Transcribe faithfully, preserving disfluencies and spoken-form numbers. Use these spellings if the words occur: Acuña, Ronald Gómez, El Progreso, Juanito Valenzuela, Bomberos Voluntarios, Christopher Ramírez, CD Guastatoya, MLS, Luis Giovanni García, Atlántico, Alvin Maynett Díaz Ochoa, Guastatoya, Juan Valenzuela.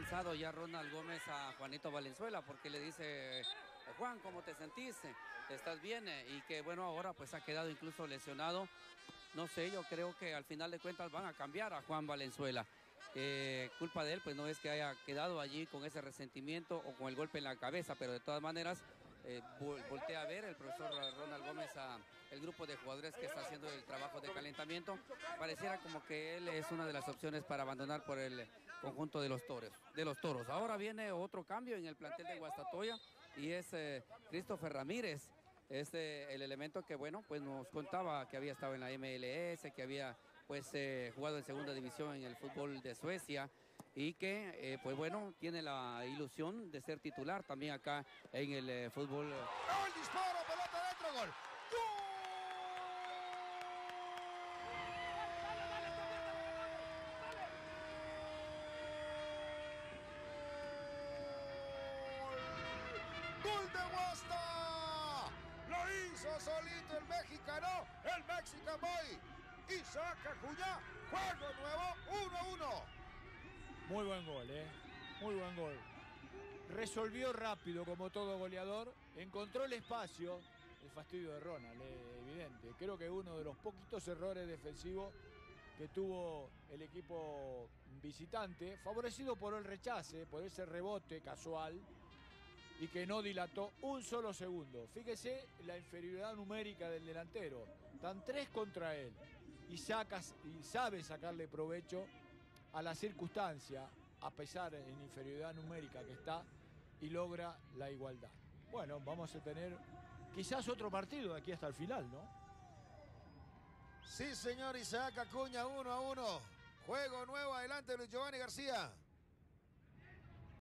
cansado ya Ronald Gómez a Juanito Valenzuela, porque le dice, Juan, ¿cómo te sentiste? ¿Estás bien? Y que bueno, ahora pues ha quedado incluso lesionado. No sé, yo creo que al final de cuentas van a cambiar a Juan Valenzuela. Eh, culpa de él, pues no es que haya quedado allí con ese resentimiento o con el golpe en la cabeza, pero de todas maneras eh, vol voltea a ver el profesor Ronald Gómez a el grupo de jugadores que está haciendo el trabajo de calentamiento. Pareciera como que él es una de las opciones para abandonar por el conjunto de los toros. De los toros. Ahora viene otro cambio en el plantel de Guastatoya y es eh, Christopher Ramírez. Este, el elemento que, bueno, pues nos contaba que había estado en la M L S, que había pues eh, jugado en segunda división en el fútbol de Suecia y que, eh, pues bueno, tiene la ilusión de ser titular también acá en el eh, fútbol. ¡El disparo! ¡Pelota dentro! ¡Gol! ¡Gol! ¡Gol de Guasta! ¡Lo hizo solito el mexicano, el Mexican Boy! Y saca Acuña, juego nuevo, uno uno. Muy buen gol, ¿eh? Muy buen gol. Resolvió rápido como todo goleador, encontró el espacio. El fastidio de Ronald, eh, evidente. Creo que uno de los poquitos errores defensivos que tuvo el equipo visitante, favorecido por el rechace, por ese rebote casual, y que no dilató un solo segundo. Fíjese la inferioridad numérica del delantero. Están tres contra él. Y, sacas, y sabe sacarle provecho a la circunstancia, a pesar en inferioridad numérica que está, y logra la igualdad. Bueno, vamos a tener quizás otro partido de aquí hasta el final, ¿no? Sí, señor, Isaac Acuña, uno a uno. Juego nuevo, adelante Luis Giovanni García.